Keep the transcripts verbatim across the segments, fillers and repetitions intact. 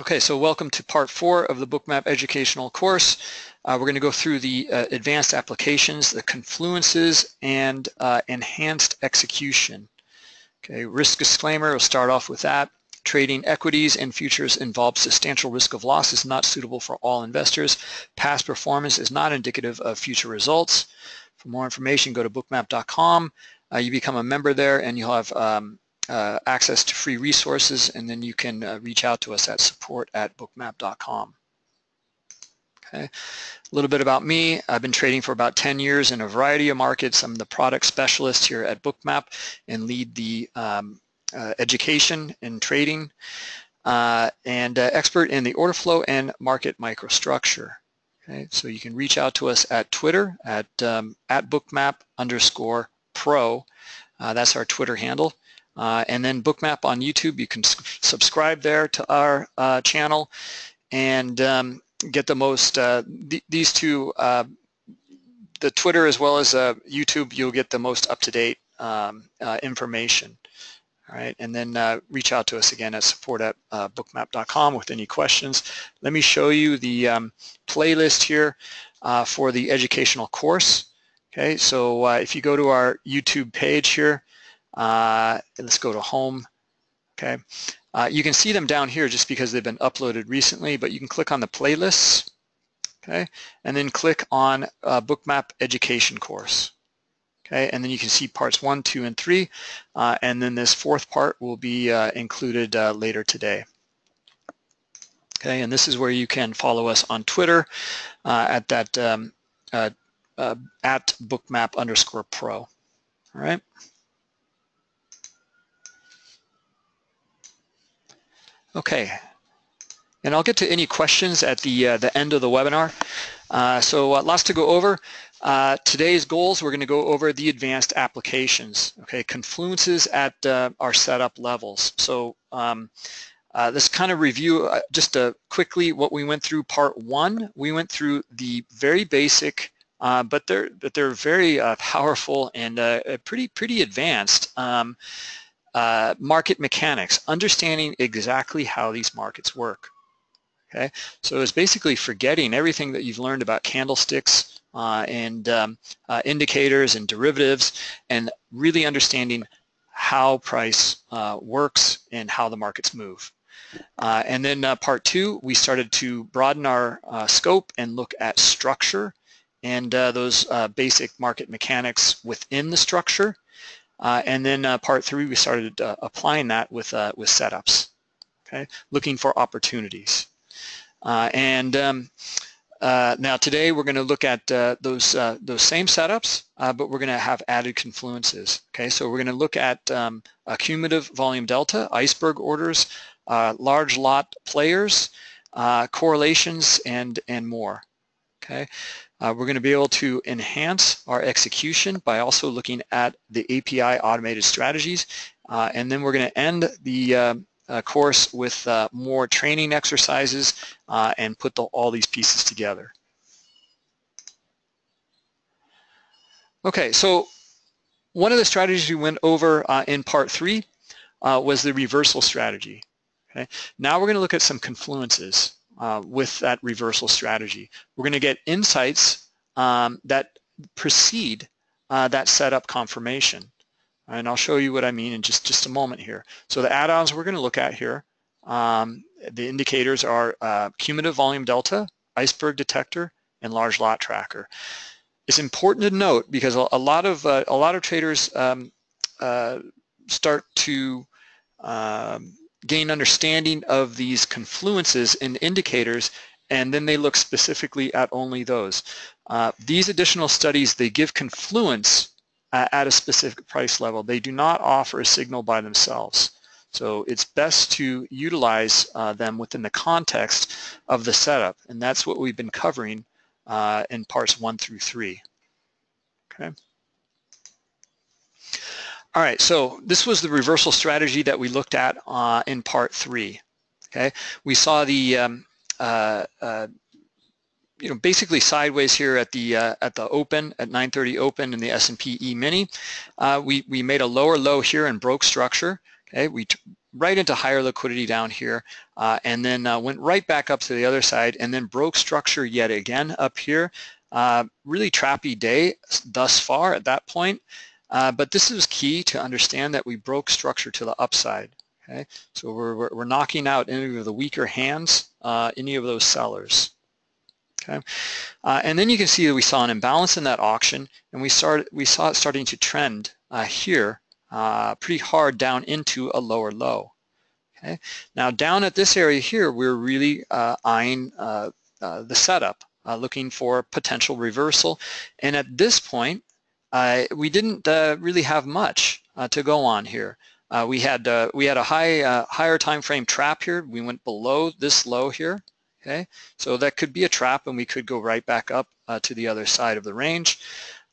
Okay, so welcome to part four of the Bookmap educational course. Uh, we're going to go through the uh, advanced applications, the confluences, and uh, enhanced execution. Okay, risk disclaimer, we'll start off with that. Trading equities and futures involves substantial risk of loss, is not suitable for all investors. Past performance is not indicative of future results. For more information, go to bookmap dot com. Uh, you become a member there and you'll have um, Uh, access to free resources, and then you can uh, reach out to us at support at bookmap dot com. Okay, a little bit about me. I've been trading for about ten years in a variety of markets. I'm the product specialist here at Bookmap and lead the um, uh, education in trading uh, and uh, expert in the order flow and market microstructure. Okay, so you can reach out to us at Twitter at, um, at bookmap underscore pro. Uh, that's our Twitter handle. Uh, and then Bookmap on YouTube, you can subscribe there to our uh, channel and um, get the most, uh, th these two, uh, the Twitter as well as uh, YouTube, you'll get the most up-to-date um, uh, information. All right, and then uh, reach out to us again at support at bookmap dot com with any questions. Let me show you the um, playlist here uh, for the educational course. Okay, so uh, if you go to our YouTube page here, Uh, let's go to home. Okay, uh, you can see them down here just because they've been uploaded recently, but you can click on the playlists, okay, and then click on uh, Bookmap Education Course. Okay, and then you can see parts one, two, and three, uh, and then this fourth part will be uh, included uh, later today. Okay, and this is where you can follow us on Twitter uh, at that um, uh, uh, at Bookmap underscore pro. All right. Okay, and I'll get to any questions at the uh, the end of the webinar. Uh, so uh, lots to go over. Uh, today's goals, we're going to go over the advanced applications. Okay, confluences at uh, our setup levels. So um, uh, let's kind of review uh, just uh, quickly what we went through. Part one, we went through the very basic, uh, but they're but they're very uh, powerful and uh, pretty pretty advanced. Um, Uh, market mechanics, understanding exactly how these markets work. Okay, so it's basically forgetting everything that you've learned about candlesticks uh, and um, uh, indicators and derivatives, and really understanding how price uh, works and how the markets move. Uh, and then uh, part two, we started to broaden our uh, scope and look at structure and uh, those uh, basic market mechanics within the structure. Uh, and then uh, part three, we started uh, applying that with uh, with setups, okay, looking for opportunities. Uh, and um, uh, now today we're going to look at uh, those uh, those same setups, uh, but we're going to have added confluences. Okay, so we're going to look at um, cumulative volume delta, iceberg orders, uh, large lot players, uh, correlations, and and more. Okay. Uh, we're going to be able to enhance our execution by also looking at the A P I automated strategies. Uh, and then we're going to end the uh, uh, course with uh, more training exercises uh, and put the, all these pieces together. Okay, so one of the strategies we went over uh, in part three uh, was the reversal strategy. Okay, now we're going to look at some confluences. Uh, with that reversal strategy, we're going to get insights um, that precede uh, that setup confirmation, and I'll show you what I mean in just just a moment here. So the add-ons we're going to look at here, um, the indicators are uh, cumulative volume delta, iceberg detector, and large lot tracker. It's important to note because a, a lot of uh, a lot of traders um, uh, start to um, gain understanding of these confluences and indicators, and then they look specifically at only those. Uh, these additional studies, they give confluence uh, at a specific price level. They do not offer a signal by themselves. So it's best to utilize uh, them within the context of the setup, and that's what we've been covering uh, in parts one through three. Okay. All right, so this was the reversal strategy that we looked at uh, in part three. Okay, we saw the um, uh, uh, you know basically sideways here at the uh, at the open at nine thirty open in the S and P E-mini. Uh, we we made a lower low here and broke structure. Okay, we right into higher liquidity down here, uh, and then uh, went right back up to the other side and then broke structure yet again up here. Uh, really trappy day thus far at that point, uh, but this is key to understand that we broke structure to the upside. Okay, so we're, we're knocking out any of the weaker hands, uh, any of those sellers. Okay, uh, and then you can see that we saw an imbalance in that auction, and we started we saw it starting to trend uh, here uh, pretty hard down into a lower low. Okay, now down at this area here, we're really uh, eyeing uh, uh, the setup, uh, looking for potential reversal, and at this point, uh, we didn't uh, really have much uh, to go on here. Uh, we had uh, we had a high uh, higher time frame trap here. We went below this low here. Okay, so that could be a trap, and we could go right back up uh, to the other side of the range.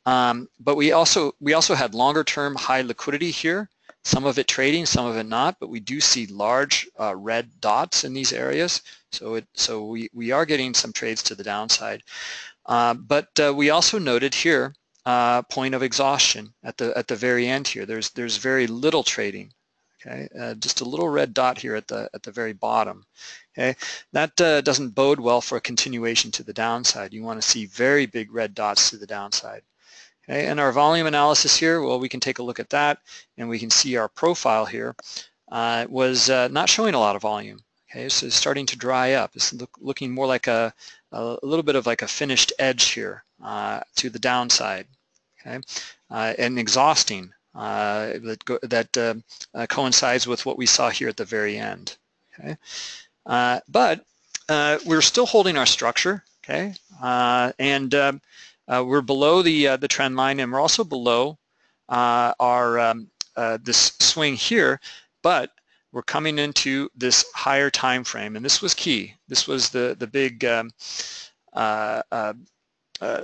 Um, but we also we also had longer-term high liquidity here. Some of it trading, some of it not. But we do see large uh, red dots in these areas. So it so we we are getting some trades to the downside. Uh, but uh, we also noted here uh, point of exhaustion at the at the very end here. There's there's very little trading. Okay, uh, just a little red dot here at the at the very bottom. Okay, that uh, doesn't bode well for a continuation to the downside. You want to see very big red dots to the downside. Okay, and our volume analysis here, well, we can take a look at that, and we can see our profile here uh, was uh, not showing a lot of volume. Okay, so it's starting to dry up. It's look, looking more like a a little bit of like a finished edge here uh, to the downside. Okay, uh, and exhausting. Uh, that go, that uh, uh, coincides with what we saw here at the very end. Okay, uh, but uh, we're still holding our structure. Okay, uh, and uh, uh, we're below the uh, the trend line, and we're also below uh, our um, uh, this swing here. But we're coming into this higher time frame, and this was key. This was the the big um, uh, uh, uh,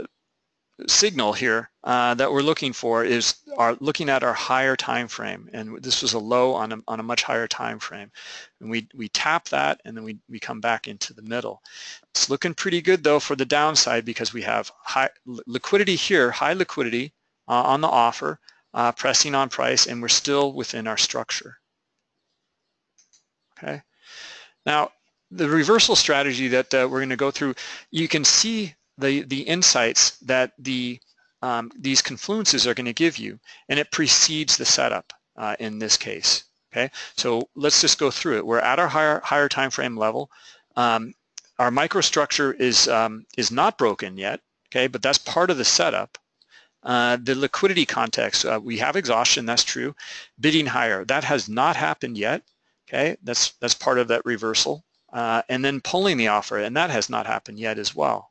signal here uh, that we're looking for, is our looking at our higher time frame, and this was a low on a, on a much higher time frame, and we we tap that, and then we, we come back into the middle. It's looking pretty good though for the downside, because we have high liquidity here, high liquidity uh, on the offer, uh, pressing on price, and we're still within our structure. Okay, now the reversal strategy that uh, we're going to go through, you can see the the insights that the um, these confluences are going to give you, and it precedes the setup uh, in this case. Okay, so let's just go through it. We're at our higher higher time frame level. Um, our microstructure is um, is not broken yet. Okay, but that's part of the setup. Uh, the liquidity context, uh, we have exhaustion. That's true. Bidding higher, that has not happened yet. Okay, that's that's part of that reversal, uh, and then pulling the offer, and that has not happened yet as well.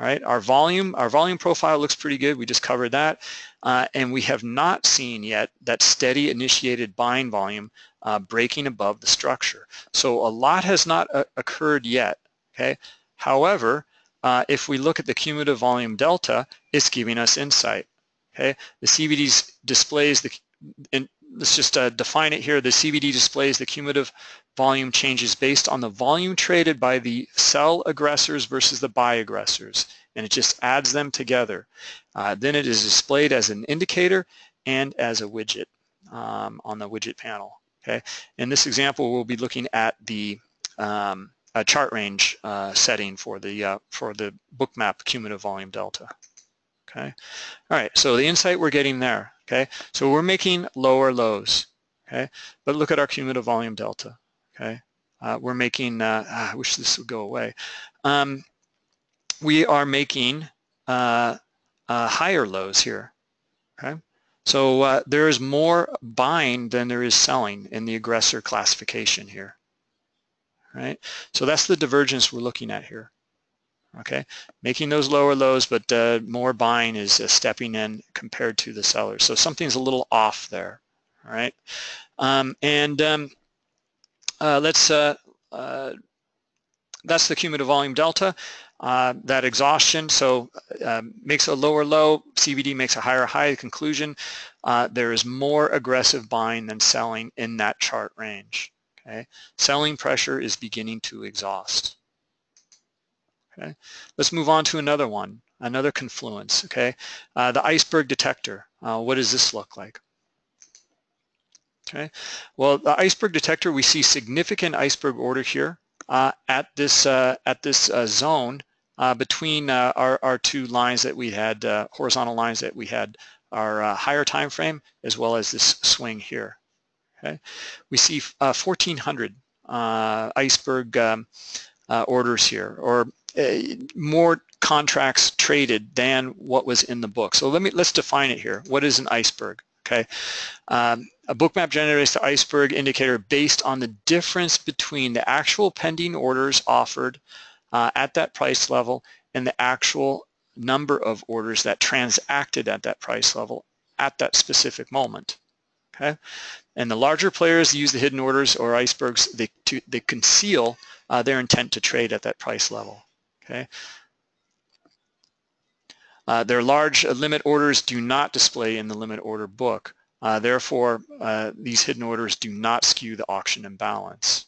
All right, our volume, our volume profile looks pretty good. We just covered that, uh, and we have not seen yet that steady initiated buying volume uh, breaking above the structure. So a lot has not uh, occurred yet. Okay. However, uh, if we look at the cumulative volume delta, it's giving us insight. Okay. The C V D displays the, and let's just uh, define it here. The C V D displays the cumulative volume changes based on the volume traded by the sell aggressors versus the buy aggressors, and it just adds them together. Uh, then it is displayed as an indicator and as a widget um, on the widget panel. Okay, in this example, we'll be looking at the um, a chart range uh, setting for the uh, for the bookmap cumulative volume delta. Okay, all right. So the insight we're getting there. Okay, so we're making lower lows. Okay, but look at our cumulative volume delta. Okay, uh, we're making, uh, I wish this would go away, um, we are making uh, uh, higher lows here, okay? So uh, there is more buying than there is selling in the aggressor classification here, all right? So that's the divergence we're looking at here, okay? Making those lower lows, but uh, more buying is uh, stepping in compared to the sellers. So something's a little off there, all right? Um, and... Um, Uh, let's. Uh, uh, that's the cumulative volume delta. Uh, that exhaustion so uh, makes a lower low. C V D makes a higher high. Conclusion: uh, there is more aggressive buying than selling in that chart range. Okay, selling pressure is beginning to exhaust. Okay, let's move on to another one, another confluence. Okay, uh, the iceberg detector. Uh, what does this look like? Okay, well, the iceberg detector, we see significant iceberg order here uh, at this uh, at this uh, zone uh, between uh, our our two lines that we had, uh, horizontal lines that we had, our uh, higher time frame as well as this swing here. Okay, we see uh, fourteen hundred uh, iceberg um, uh, orders here, or uh, more contracts traded than what was in the book. So let me let's define it here. What is an iceberg? Okay, um, a bookmap generates the iceberg indicator based on the difference between the actual pending orders offered uh, at that price level and the actual number of orders that transacted at that price level at that specific moment. Okay, and the larger players use the hidden orders or icebergs they, to they conceal uh, their intent to trade at that price level. Okay. Uh, their large limit orders do not display in the limit order book. Uh, therefore, uh, these hidden orders do not skew the auction imbalance.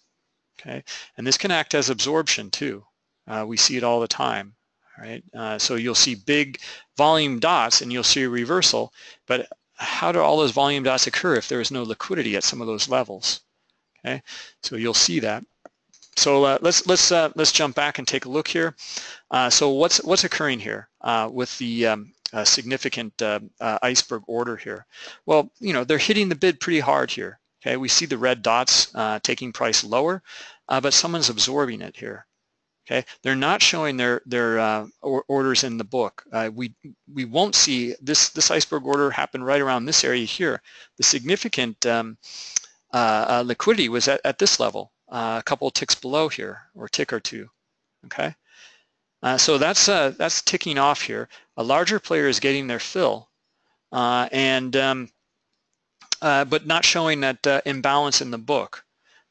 Okay, and this can act as absorption too. Uh, we see it all the time. All right, uh, so you'll see big volume dots, and you'll see a reversal. But how do all those volume dots occur if there is no liquidity at some of those levels? Okay, so you'll see that. So uh, let's let's uh, let's jump back and take a look here. Uh, so what's what's occurring here uh, with the um, uh, significant uh, uh, iceberg order here? Well, you know, they're hitting the bid pretty hard here. Okay, we see the red dots uh, taking price lower, uh, but someone's absorbing it here. Okay, they're not showing their their uh, or orders in the book. Uh, we we won't see this this iceberg order happen right around this area here. The significant um, uh, uh, liquidity was at, at this level. Uh, a couple of ticks below here, or tick or two, okay? Uh, so that's uh, that's ticking off here. A larger player is getting their fill, uh, and um, uh, but not showing that uh, imbalance in the book,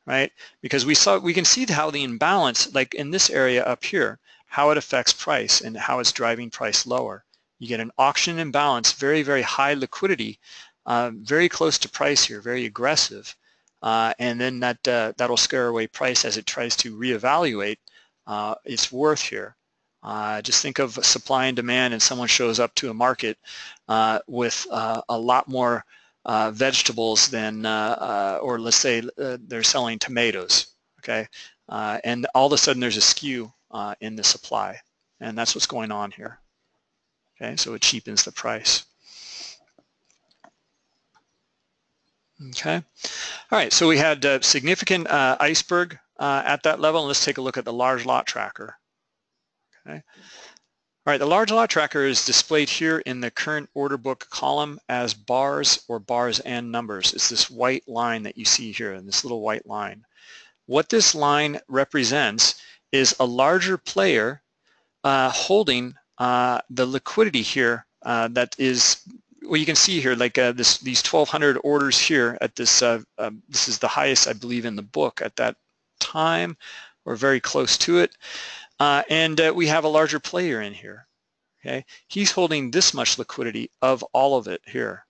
right? Because we saw we can see how the imbalance, like in this area up here, how it affects price and how it's driving price lower. You get an auction imbalance, very very high liquidity, uh, very close to price here, very aggressive. Uh, and then that uh, that'll scare away price as it tries to reevaluate uh, its worth here. Uh, just think of supply and demand, and someone shows up to a market uh, with uh, a lot more uh, vegetables than, uh, uh, or let's say uh, they're selling tomatoes, okay? Uh, and all of a sudden there's a skew uh, in the supply, and that's what's going on here. Okay, so it cheapens the price. Okay, all right, so we had uh, significant uh, iceberg uh, at that level, and let's take a look at the large lot tracker. Okay, all right, the large lot tracker is displayed here in the current order book column as bars or bars and numbers. It's this white line that you see here, and this little white line. What this line represents is a larger player uh, holding uh, the liquidity here uh, that is. Well, you can see here, like uh, this, these twelve hundred orders here at this, uh, uh, this is the highest, I believe, in the book at that time, or very close to it, uh, and uh, we have a larger player in here, okay? He's holding this much liquidity of all of it here.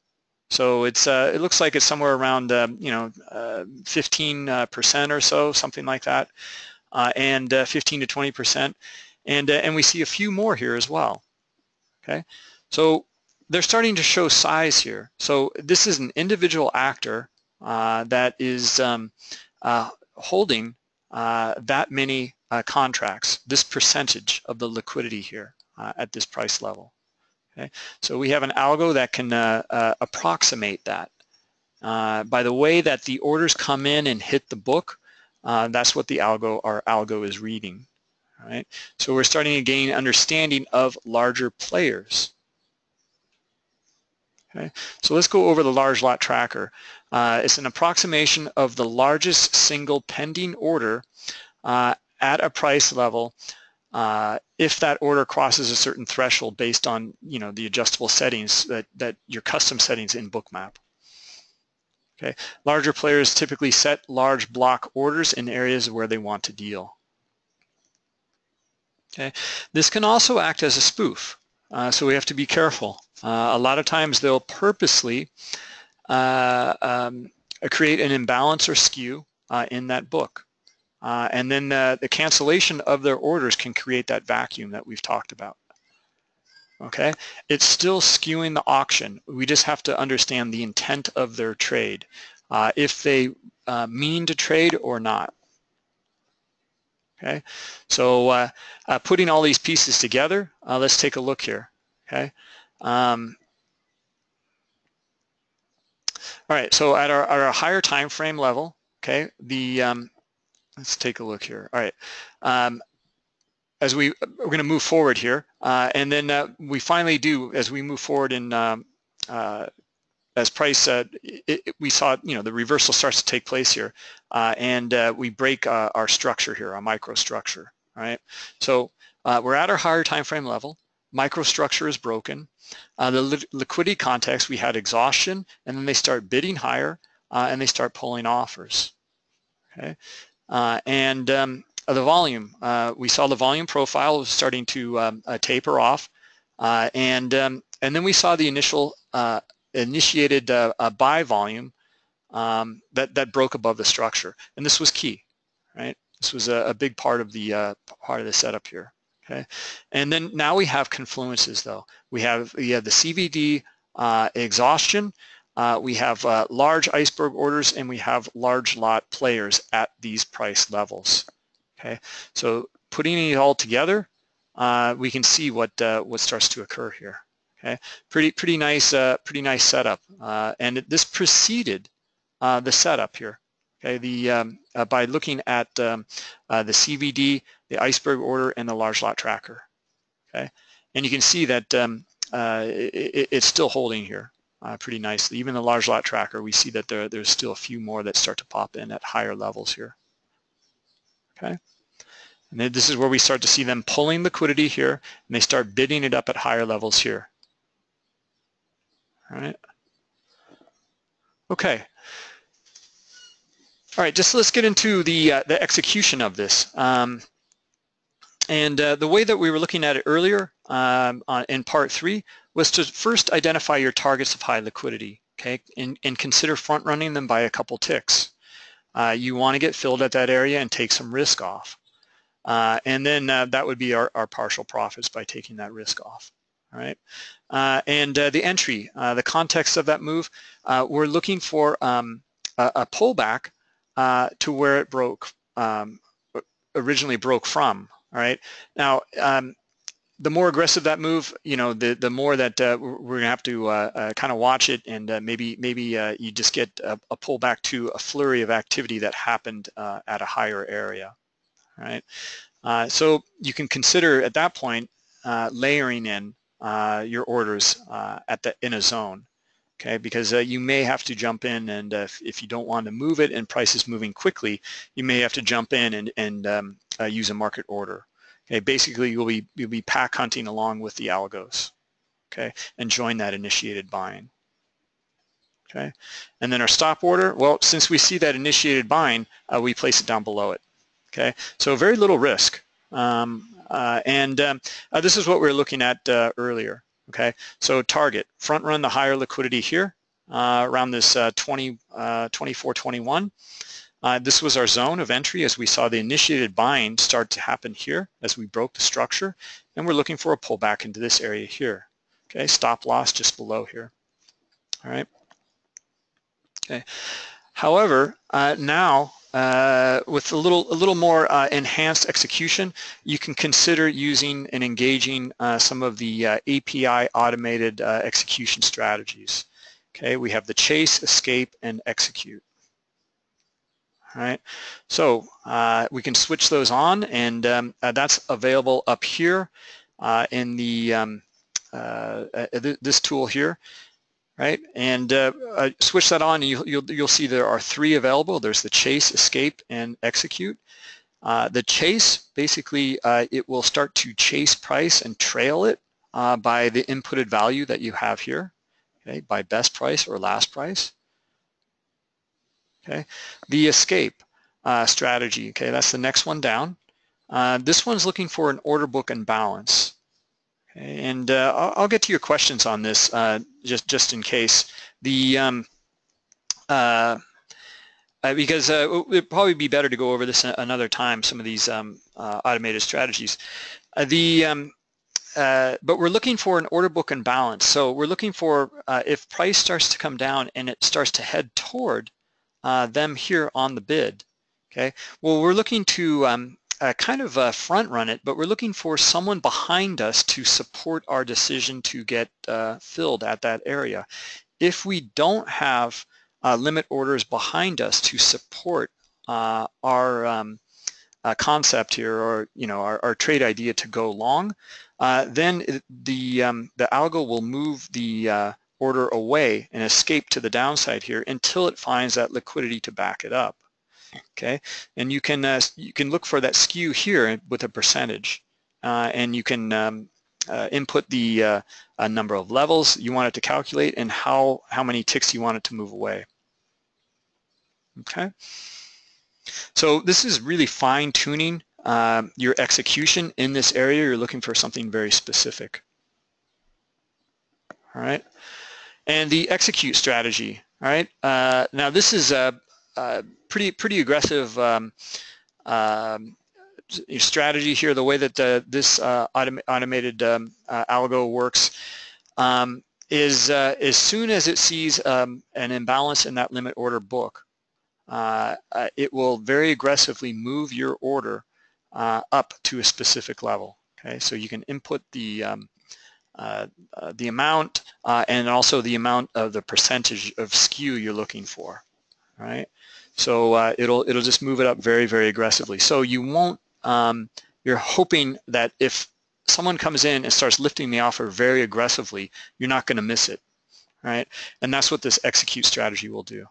So it's, uh, it looks like it's somewhere around, um, you know, uh, fifteen percent or so, something like that, uh, and uh, fifteen to twenty percent, and, uh, and we see a few more here as well, okay? So they're starting to show size here. So this is an individual actor uh, that is um, uh, holding uh, that many uh, contracts, this percentage of the liquidity here uh, at this price level. Okay, so we have an algo that can uh, uh, approximate that. Uh, by the way that the orders come in and hit the book, uh, that's what the algo, our algo is reading. All right, so we're starting to gain understanding of larger players. Okay, so let's go over the large lot tracker. Uh, it's an approximation of the largest single pending order uh, at a price level uh, if that order crosses a certain threshold based on, you know, the adjustable settings that, that your custom settings in Bookmap. Okay, larger players typically set large block orders in areas where they want to deal. Okay, this can also act as a spoof. Uh, so we have to be careful. Uh, a lot of times they'll purposely uh, um, create an imbalance or skew uh, in that book. Uh, and then uh, the cancellation of their orders can create that vacuum that we've talked about. Okay, it's still skewing the auction. We just have to understand the intent of their trade. uh, if they uh, mean to trade or not. Okay, so uh, uh, putting all these pieces together, uh, let's take a look here. Okay, um, all right. So at our, at our higher time frame level, okay, the um, let's take a look here. All right, um, as we we're going to move forward here, uh, and then uh, we finally do as we move forward in um, uh, as price, uh, it, it, we saw you know the reversal starts to take place here. Uh, and uh, we break uh, our structure here, our microstructure, all right? So uh, we're at our higher time frame level. Microstructure is broken. Uh, the li liquidity context, we had exhaustion, and then they start bidding higher, uh, and they start pulling offers, okay? Uh, and um, the volume, uh, we saw the volume profile was starting to um, uh, taper off, uh, and, um, and then we saw the initial uh, initiated uh, uh, buy volume Um, that, that broke above the structure, and this was key, right? This was a, a big part of the uh, part of the setup here, okay? And then now we have confluences, though. We have, we have the C V D uh, exhaustion, uh, we have uh, large iceberg orders, and we have large lot players at these price levels, okay? So putting it all together, uh, we can see what, uh, what starts to occur here, okay? Pretty, pretty nice, uh, pretty nice setup, uh, and it, this preceded Uh, the setup here, okay, the, um, uh, by looking at um, uh, the C V D, the iceberg order, and the large lot tracker, okay? And you can see that um, uh, it, it's still holding here uh, pretty nicely. Even the large lot tracker, we see that there, there's still a few more that start to pop in at higher levels here, okay? And then this is where we start to see them pulling liquidity here, and they start bidding it up at higher levels here, all right? Okay. All right, just let's get into the, uh, the execution of this. Um, and uh, the way that we were looking at it earlier um, on, in part three was to first identify your targets of high liquidity, okay, and, and consider front running them by a couple ticks. Uh, you want to get filled at that area and take some risk off. Uh, and then uh, that would be our, our partial profits by taking that risk off. All right, uh, and uh, the entry, uh, the context of that move, uh, we're looking for um, a, a pullback uh, to where it broke, um, originally broke from, all right? Now, um, the more aggressive that move, you know, the, the more that uh, we're gonna have to uh, uh, kind of watch it, and uh, maybe maybe uh, you just get a, a pullback to a flurry of activity that happened uh, at a higher area, all right? Uh, so you can consider at that point uh, layering in Uh, your orders uh, at the in a zone, okay? Because uh, you may have to jump in, and uh, if, if you don't want to move it and price is moving quickly, you may have to jump in and and um, uh, use a market order. Okay, basically you'll be you'll be pack hunting along with the algos, okay, and join that initiated buying. Okay, and then our stop order. Well, since we see that initiated buying, uh, we place it down below it. Okay, so very little risk. Um, Uh, and um, uh, this is what we were looking at uh, earlier, okay? So target, front run the higher liquidity here uh, around this uh, twenty, twenty-four twenty-one. Uh, this was our zone of entry as we saw the initiated buying start to happen here as we broke the structure, and we're looking for a pullback into this area here, okay? Stop loss just below here, all right? Okay. However, uh, now, Uh, with a little, a little more uh, enhanced execution, you can consider using and engaging uh, some of the uh, A P I automated uh, execution strategies. Okay, we have the chase, escape, and execute. All right, so uh, we can switch those on, and um, uh, that's available up here uh, in the um, uh, uh, th this tool here. Right, and uh, uh, switch that on, and you, you'll, you'll see there are three available. There's the chase, escape, and execute. Uh, the chase, basically, uh, it will start to chase price and trail it uh, by the inputted value that you have here, okay, by best price or last price. Okay, the escape uh, strategy, okay, that's the next one down. Uh, this one's looking for an order book and balance. And uh, I'll get to your questions on this, uh, just just in case. The um, uh, because uh, it'd probably be better to go over this another time. Some of these um, uh, automated strategies. Uh, the um, uh, but we're looking for an order book and balance. So we're looking for uh, if price starts to come down and it starts to head toward uh, them here on the bid. Okay, well, we're looking to um, uh, kind of uh, front run it, but we're looking for someone behind us to support our decision to get uh, filled at that area. If we don't have uh, limit orders behind us to support uh, our um, uh, concept here, or you know, our, our trade idea to go long, uh, then it, the um, the algo will move the uh, order away and escape to the downside here until it finds that liquidity to back it up. Okay, and you can uh, you can look for that skew here with a percentage, uh, and you can um, uh, input the uh, uh, number of levels you want it to calculate and how how many ticks you want it to move away. Okay, so this is really fine tuning uh, your execution in this area. You're looking for something very specific. All right, and the execute strategy. All right, uh, now this is a Uh, pretty pretty aggressive um, uh, strategy here. The way that the, this uh, autom automated um, uh, algo works um, is uh, as soon as it sees um, an imbalance in that limit order book, uh, uh, it will very aggressively move your order uh, up to a specific level. Okay, so you can input the um, uh, uh, the amount uh, and also the amount of the percentage of skew you're looking for. Right, so uh, it'll it'll just move it up very very aggressively. So you won't. Um, you're hoping that if someone comes in and starts lifting the offer very aggressively, you're not going to miss it. Right, and that's what this execute strategy will do.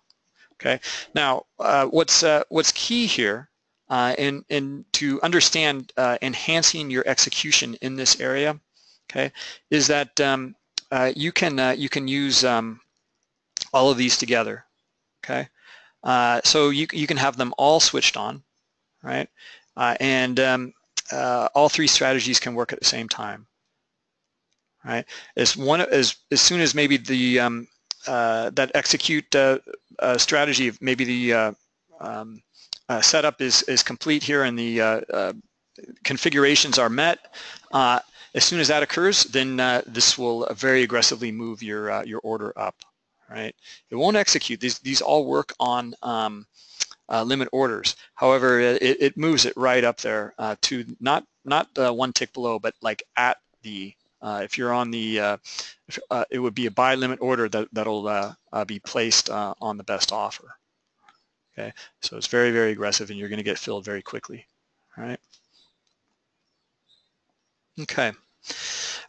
Okay. Now, uh, what's uh, what's key here, uh, in in to understand uh, enhancing your execution in this area, okay, is that um, uh, you can uh, you can use um, all of these together. Okay. Uh, so you, you can have them all switched on, right? Uh, and um, uh, all three strategies can work at the same time, right? As one as as soon as maybe the um, uh, that execute uh, uh, strategy, maybe the uh, um, uh, setup is is complete here and the uh, uh, configurations are met. Uh, as soon as that occurs, then uh, this will very aggressively move your uh, your order up. Right? It won't execute. These these all work on um, uh, limit orders. However, it, it moves it right up there uh, to not not uh, one tick below, but like at the uh, if you're on the uh, if, uh, it would be a buy limit order that that'll uh, uh, be placed uh, on the best offer. Okay, so it's very very aggressive, and you're going to get filled very quickly. All right. Okay.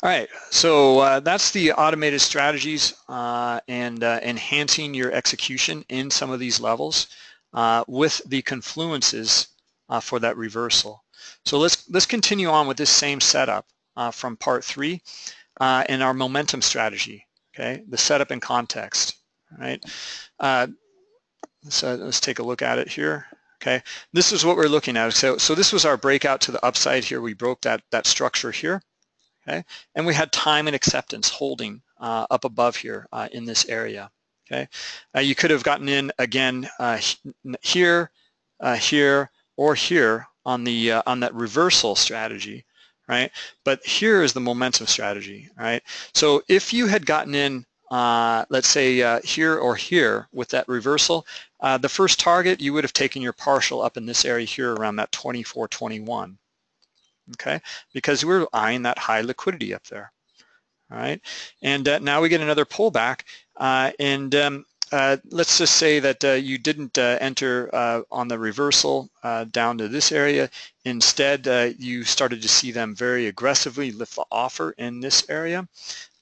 All right, so uh, that's the automated strategies uh, and uh, enhancing your execution in some of these levels uh, with the confluences uh, for that reversal. So let's let's continue on with this same setup uh, from part three uh, in our momentum strategy. Okay, the setup and context. All right, uh, so let's take a look at it here. Okay, this is what we're looking at. So so this was our breakout to the upside here. We broke that that structure here. Okay, and we had time and acceptance holding uh, up above here uh, in this area. Okay, uh, you could have gotten in again uh, here, uh, here, or here on the uh, on that reversal strategy, right? But here is the momentum strategy, right? So if you had gotten in, uh, let's say uh, here or here with that reversal, uh, the first target you would have taken your partial up in this area here around that twenty-four twenty-one. Okay, because we're eyeing that high liquidity up there, all right? And uh, now we get another pullback, uh, and um, uh, let's just say that uh, you didn't uh, enter uh, on the reversal uh, down to this area. Instead, uh, you started to see them very aggressively lift the offer in this area,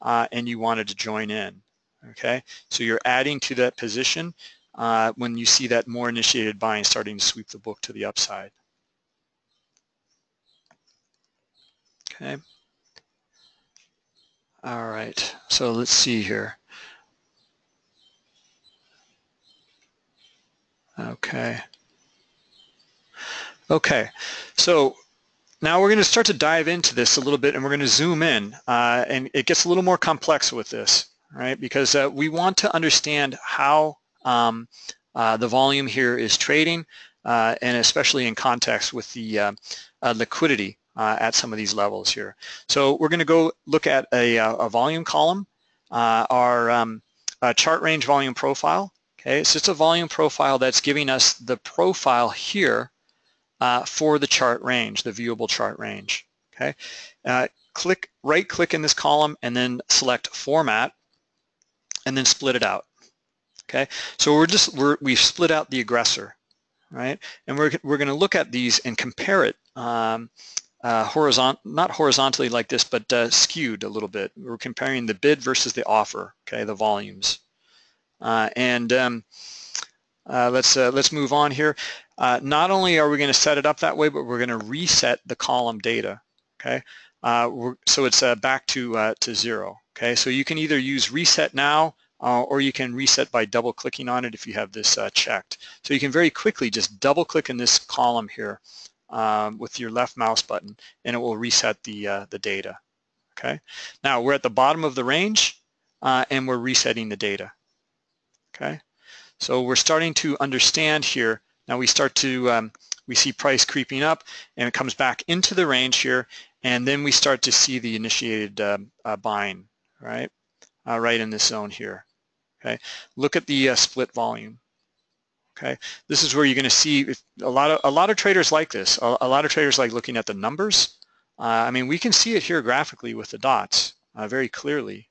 uh, and you wanted to join in, okay? So you're adding to that position uh, when you see that more initiated buying starting to sweep the book to the upside. Okay. All right. So let's see here. Okay. Okay. So now we're going to start to dive into this a little bit, and we're going to zoom in. Uh, and it gets a little more complex with this, right? Because uh, we want to understand how um, uh, the volume here is trading, uh, and especially in context with the uh, uh, liquidity. Uh, at some of these levels here. So we're going to go look at a, a volume column, uh, our um, a chart range volume profile, Okay, so it's a volume profile that's giving us the profile here uh, for the chart range, the viewable chart range. Okay, uh, click right click in this column and then select format and then split it out. Okay, so we're just we're, we've split out the aggressor, right? And we're we're going to look at these and compare it um, uh, horizont not horizontally like this, but uh, skewed a little bit. We're comparing the bid versus the offer. Okay, the volumes. Uh, and um, uh, let's uh, let's move on here. Uh, not only are we going to set it up that way, but we're going to reset the column data. Okay, uh, we're, so it's uh, back to uh, to zero. Okay, so you can either use reset now, uh, or you can reset by double-clicking on it if you have this uh, checked. So you can very quickly just double-click in this column here um, with your left mouse button, and it will reset the uh, the data. Okay, now we're at the bottom of the range, uh, and we're resetting the data. Okay, so we're starting to understand here. Now we start to, um, we see price creeping up and it comes back into the range here, and then we start to see the initiated uh, uh, buying, right? Uh, right in this zone here, okay? Look at the uh, split volume, okay? This is where you're gonna see if a lot of, a lot of traders like this. A, a lot of traders like looking at the numbers. Uh, I mean, we can see it here graphically with the dots uh, very clearly.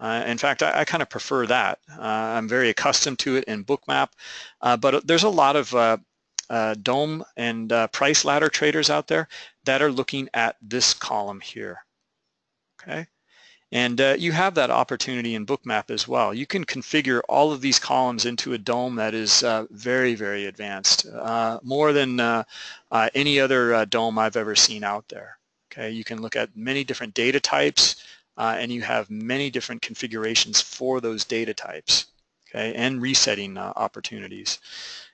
Uh, in fact, I, I kind of prefer that. Uh, I'm very accustomed to it in Bookmap, uh, but there's a lot of uh, uh, dome and uh, price ladder traders out there that are looking at this column here, okay? And uh, you have that opportunity in Bookmap as well. You can configure all of these columns into a dome that is uh, very, very advanced, uh, more than uh, uh, any other uh, dome I've ever seen out there, okay? You can look at many different data types, Uh, and you have many different configurations for those data types, okay, and resetting uh, opportunities,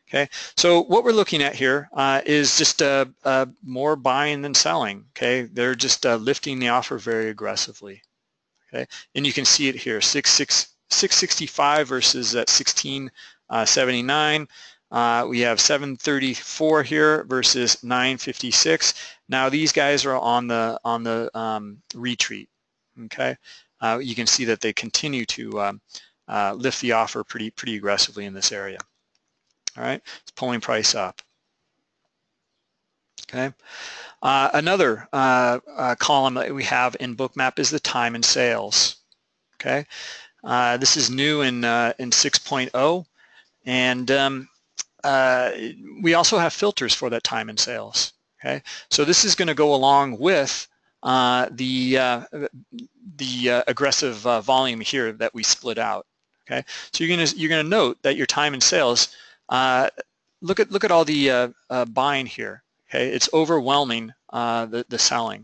okay. So what we're looking at here uh, is just uh, uh, more buying than selling, okay. They're just uh, lifting the offer very aggressively, okay. And you can see it here: six six six sixty five versus at sixteen uh, seventy nine. Uh, we have seven thirty four here versus nine fifty six. Now these guys are on the on the um, retreat. Okay, uh, you can see that they continue to um, uh, lift the offer pretty pretty aggressively in this area. All right, it's pulling price up. Okay, uh, another uh, uh, column that we have in Bookmap is the time and sales. Okay, uh, this is new in uh, in six point oh, and um, uh, we also have filters for that time and sales. Okay, so this is going to go along with Uh, the uh, the uh, aggressive uh, volume here that we split out. Okay, so you're gonna you're gonna note that your time and sales. Uh, look at look at all the uh, uh, buying here. Okay, it's overwhelming uh, the the selling.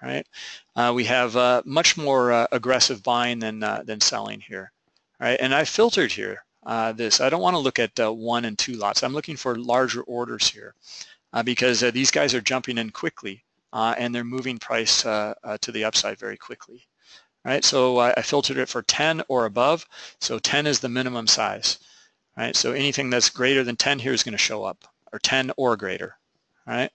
All right, uh, we have uh, much more uh, aggressive buying than uh, than selling here. All right, and I filtered here uh, this. I don't want to look at uh, one and two lots. I'm looking for larger orders here uh, because uh, these guys are jumping in quickly. Uh, and they're moving price uh, uh, to the upside very quickly. All right, so uh, I filtered it for ten or above, so ten is the minimum size. All right, so anything that's greater than ten here is going to show up, or ten or greater. All right,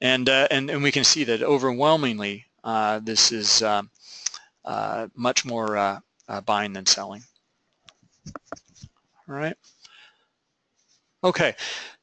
and uh, and and we can see that overwhelmingly uh, this is um, uh, much more uh, uh, buying than selling. All right. Okay,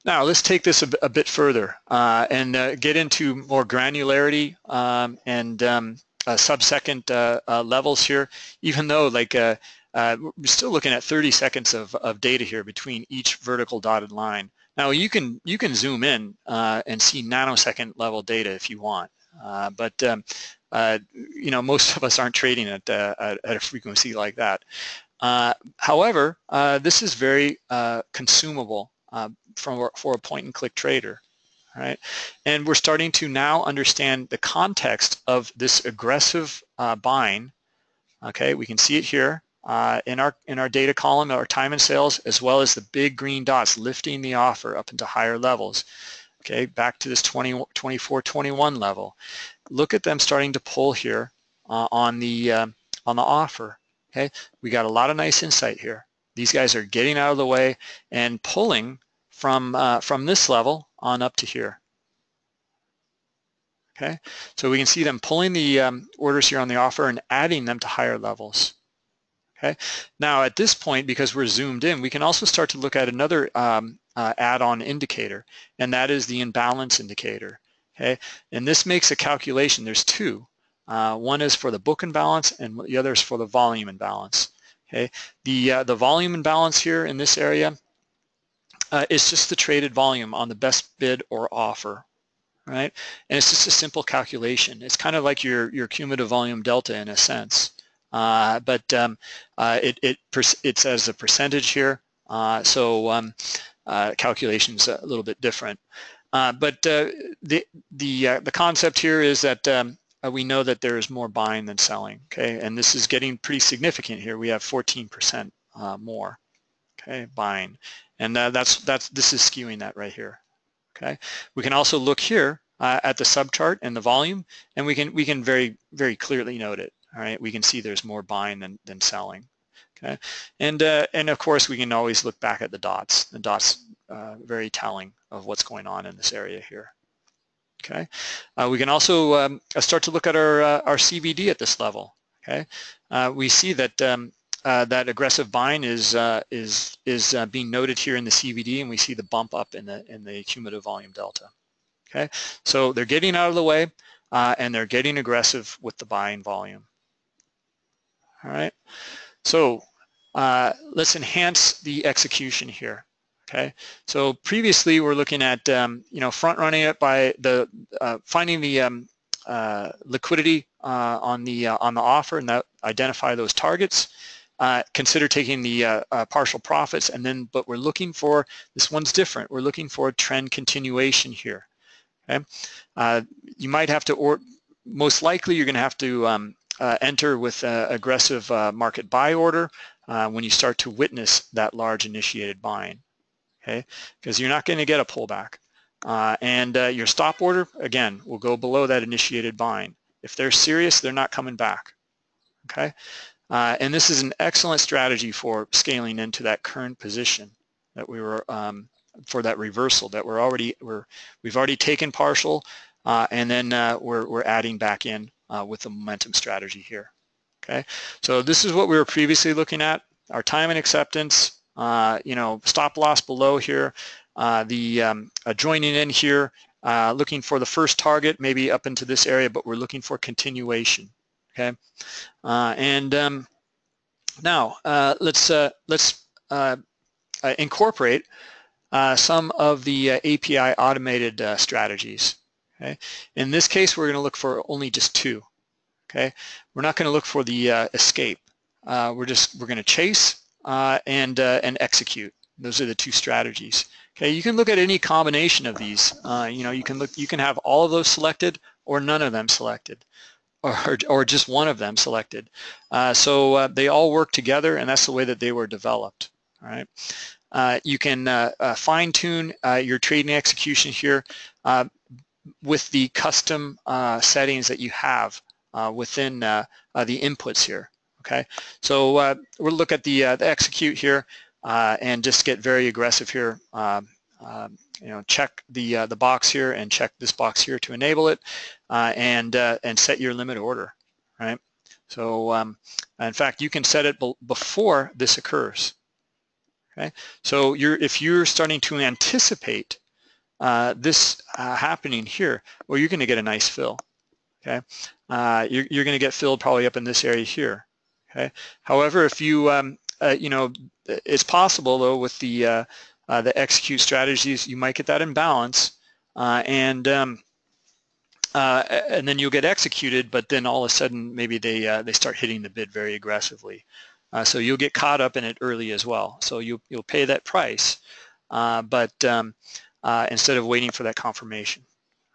now let's take this a, a bit further uh, and uh, get into more granularity um, and um, uh, sub-second uh, uh, levels here, even though like uh, uh, we're still looking at thirty seconds of, of data here between each vertical dotted line. Now you can, you can zoom in uh, and see nanosecond level data if you want, uh, but um, uh, you know, most of us aren't trading at, uh, at a frequency like that. Uh, however, uh, this is very uh, consumable. Uh, from, for a point-and-click trader, all right? And we're starting to now understand the context of this aggressive uh, buying, okay? We can see it here uh, in, our, in our data column, our time and sales, as well as the big green dots lifting the offer up into higher levels, okay? Back to this twenty, twenty-four, twenty-one level. Look at them starting to pull here uh, on, the, uh, on the offer, okay? We got a lot of nice insight here. These guys are getting out of the way and pulling from uh, from this level on up to here. Okay, so we can see them pulling the um, orders here on the offer and adding them to higher levels. Okay. Now at this point, because we're zoomed in, we can also start to look at another um, uh, add-on indicator, and that is the imbalance indicator. Okay. And this makes a calculation. There's two. Uh, one is for the book imbalance, and the other is for the volume imbalance. Okay. The uh, the volume imbalance here in this area uh, is just the traded volume on the best bid or offer. Right? And it's just a simple calculation. It's kind of like your, your cumulative volume delta in a sense. Uh, but um, uh, it, it, it says a percentage here, uh, so um, uh, calculation's a little bit different. Uh, but uh, the, the, uh, the concept here is that um, we know that there is more buying than selling, okay? And this is getting pretty significant here. We have fourteen percent uh, more, okay, buying. And uh, that's, that's, this is skewing that right here. Okay. We can also look here uh, at the subchart and the volume, and we can we can very very clearly note it. All right, we can see there's more buying than than selling. Okay, and uh, and of course we can always look back at the dots. The dots uh, very telling of what's going on in this area here. Okay, uh, we can also um, start to look at our uh, our C B D at this level. Okay, uh, we see that. Um, Uh, that aggressive buying is uh, is is uh, being noted here in the C B D, and we see the bump up in the in the cumulative volume delta. Okay, so they're getting out of the way, uh, and they're getting aggressive with the buying volume. All right, so uh, let's enhance the execution here. Okay, so previously we're looking at um, you know front running it by the uh, finding the um, uh, liquidity uh, on the uh, on the offer, and that identify those targets. Uh, consider taking the uh, uh, partial profits, and then, but we're looking for, this one's different, we're looking for a trend continuation here, okay? Uh, you might have to, or most likely you're going to have to um, uh, enter with uh, aggressive uh, market buy order uh, when you start to witness that large initiated buying, okay? Because you're not going to get a pullback. Uh, and uh, your stop order, again, will go below that initiated buying. If they're serious, they're not coming back, okay? Uh, and this is an excellent strategy for scaling into that current position that we were um, for that reversal that we're already we're we've already taken partial, uh, and then uh, we're we're adding back in uh, with the momentum strategy here. Okay, so this is what we were previously looking at: our time and acceptance, uh, you know, stop loss below here, uh, the um, uh, joining in here, uh, looking for the first target maybe up into this area, but we're looking for continuation. Okay, uh, and um, now uh, let's uh, let's uh, uh, incorporate uh, some of the uh, A P I automated uh, strategies. Okay, in this case, we're going to look for only just two. Okay, we're not going to look for the uh, escape. Uh, we're just we're going to chase uh, and uh, and execute. Those are the two strategies. Okay, you can look at any combination of these. Uh, you know, you can look you can have all of those selected or none of them selected. Or, or just one of them selected. Uh, so uh, they all work together, and that's the way that they were developed. All right. Uh, you can uh, uh, fine-tune uh, your trading execution here uh, with the custom uh, settings that you have uh, within uh, uh, the inputs here. Okay. So uh, we'll look at the, uh, the execute here uh, and just get very aggressive here. Um, um, You know, check the uh, the box here and check this box here to enable it, uh, and uh, and set your limit order, right? So, um, in fact, you can set it be before this occurs. Okay, so you're if you're starting to anticipate uh, this uh, happening here, well, you're going to get a nice fill. Okay, uh, you're you're going to get filled probably up in this area here. Okay, however, if you um, uh, you know, it's possible though with the uh, Uh, the execute strategies, you might get that imbalance, uh, and um, uh, and then you'll get executed. But then all of a sudden, maybe they uh, they start hitting the bid very aggressively, uh, so you'll get caught up in it early as well. So you'll you'll pay that price, uh, but um, uh, instead of waiting for that confirmation,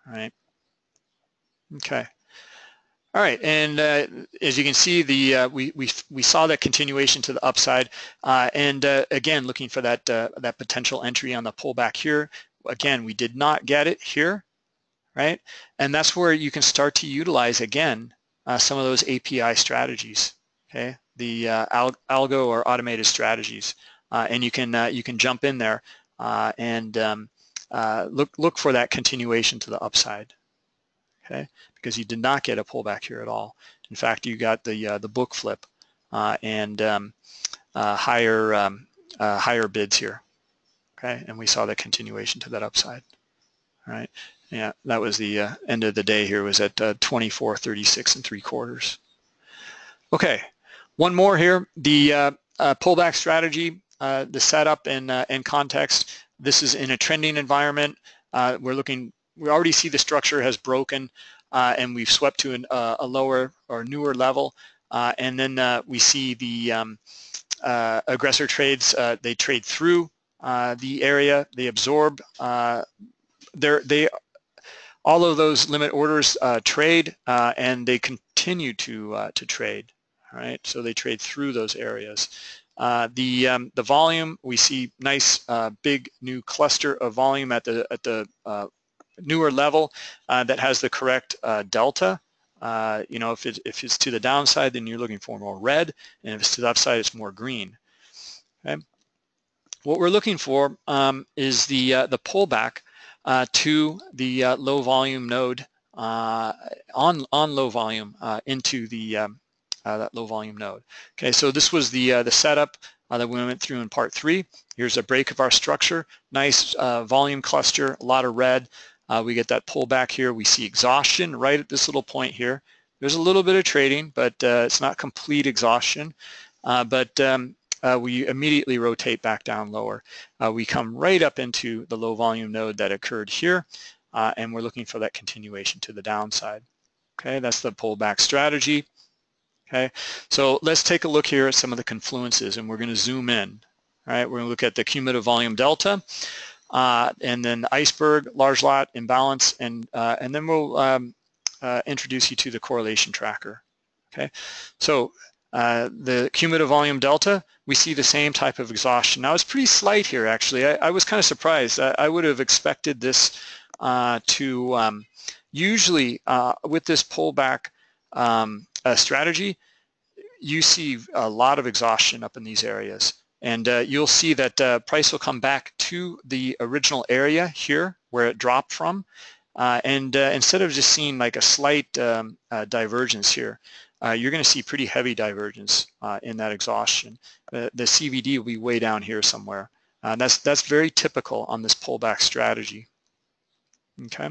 all right? Okay, all right. And uh, as you can see, the uh, we we we saw that continuation to the upside. Uh, and uh, again, looking for that uh, that potential entry on the pullback here. Again, we did not get it here, right? And that's where you can start to utilize again uh, some of those A P I strategies, okay? The uh, al algo or automated strategies, uh, and you can uh, you can jump in there uh, and um, uh, look look for that continuation to the upside, okay? Because you did not get a pullback here at all. In fact, you got the uh, the book flip. uh, and um, uh, higher um, uh, higher bids here. Okay, and we saw the continuation to that upside. All right, yeah, that was the uh, end of the day. Here was at uh, twenty-four thirty-six and three quarters. Okay, one more here. The uh, uh, pullback strategy, uh, the setup and uh, and context. This is in a trending environment. Uh, we're looking. We already see the structure has broken, uh, and we've swept to an, uh, a lower or newer level. Uh, and then uh, we see the um, uh, aggressor trades. Uh, they trade through uh, the area. They absorb. Uh, they all of those limit orders uh, trade, uh, and they continue to uh, to trade. All right. So they trade through those areas. Uh, the um, the volume, we see nice uh, big new cluster of volume at the at the uh, newer level uh, that has the correct uh, delta. Uh, you know, if it, if it's to the downside, then you're looking for more red, and if it's to the upside, it's more green. Okay. What we're looking for um, is the uh, the pullback uh, to the uh, low volume node uh, on on low volume uh, into the um, Uh, that low volume node. Okay, so this was the uh, the setup uh, that we went through in part three. Here's a break of our structure. Nice uh, volume cluster, a lot of red. Uh, we get that pullback here. We see exhaustion right at this little point here. There's a little bit of trading, but uh, it's not complete exhaustion. Uh, but um, uh, we immediately rotate back down lower. Uh, we come right up into the low volume node that occurred here, uh, and we're looking for that continuation to the downside. Okay, that's the pullback strategy. Okay, so let's take a look here at some of the confluences, and we're going to zoom in. All right, we're going to look at the cumulative volume delta, uh, and then iceberg, large lot, imbalance, and uh, and then we'll um, uh, introduce you to the correlation tracker. Okay, so uh, the cumulative volume delta, we see the same type of exhaustion. Now it's pretty slight here, actually. I, I was kind of surprised. I, I would have expected this uh, to um, usually uh, with this pullback. Um, Uh, strategy, you see a lot of exhaustion up in these areas, and uh, you'll see that uh, price will come back to the original area here where it dropped from, uh, and uh, instead of just seeing like a slight um, uh, divergence here, uh, you're going to see pretty heavy divergence uh, in that exhaustion. Uh, the C V D will be way down here somewhere. Uh, that's that's very typical on this pullback strategy. Okay,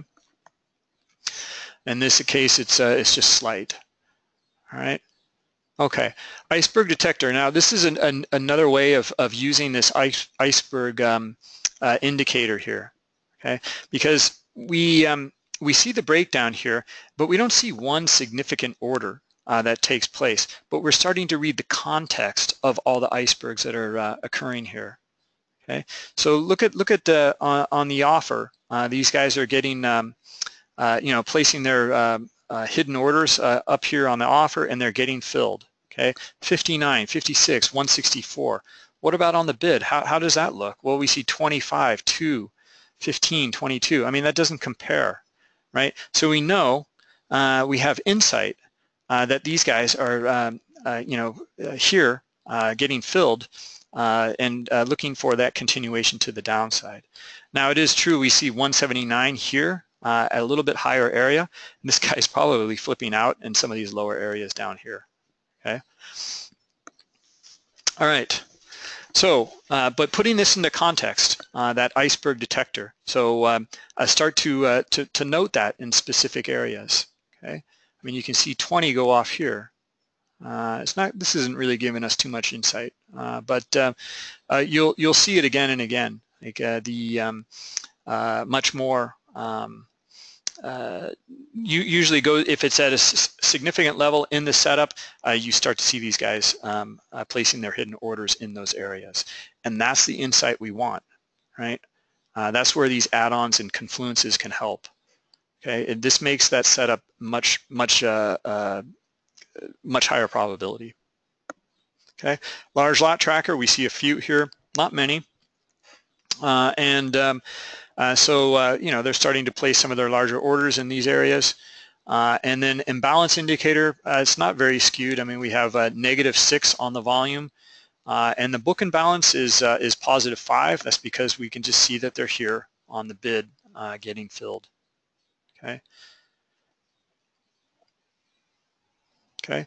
in this case, it's uh, it's just slight. All right. Okay. Iceberg detector. Now, this is an, an, another way of, of using this ice, iceberg um, uh, indicator here. Okay, because we um, we see the breakdown here, but we don't see one significant order uh, that takes place. But we're starting to read the context of all the icebergs that are uh, occurring here. Okay. So look at look at the on, on the offer. Uh, these guys are getting um, uh, you know placing their um, Uh, hidden orders uh, up here on the offer, and they're getting filled. Okay, fifty-nine, fifty-six, one sixty-four. What about on the bid? How, how does that look? Well, we see twenty-five, two, fifteen, twenty-two. I mean, that doesn't compare, right? So we know uh, we have insight uh, that these guys are, um, uh, you know, uh, here uh, getting filled uh, and uh, looking for that continuation to the downside. Now, it is true we see one seventy-nine here. Uh, at a little bit higher area, and this guy's probably flipping out in some of these lower areas down here. Okay. All right. So, uh, but putting this into context, uh, that iceberg detector. So, um, I start to, uh, to to note that in specific areas. Okay. I mean, you can see twenty go off here. Uh, it's not. This isn't really giving us too much insight, uh, but uh, uh, you'll you'll see it again and again. Like uh, the um, uh, much more. Um, Uh, you usually go, if it's at a significant level in the setup, uh, you start to see these guys um, uh, placing their hidden orders in those areas. And that's the insight we want, right? Uh, that's where these add-ons and confluences can help. Okay, and this makes that setup much, much, uh, uh, much higher probability. Okay, large lot tracker, we see a few here, not many. Uh, and um, uh, so, uh, you know, they're starting to place some of their larger orders in these areas. Uh, and then imbalance indicator, uh, it's not very skewed. I mean, we have a negative six on the volume. Uh, and the book imbalance is, uh, is positive five. That's because we can just see that they're here on the bid uh, getting filled. Okay. Okay.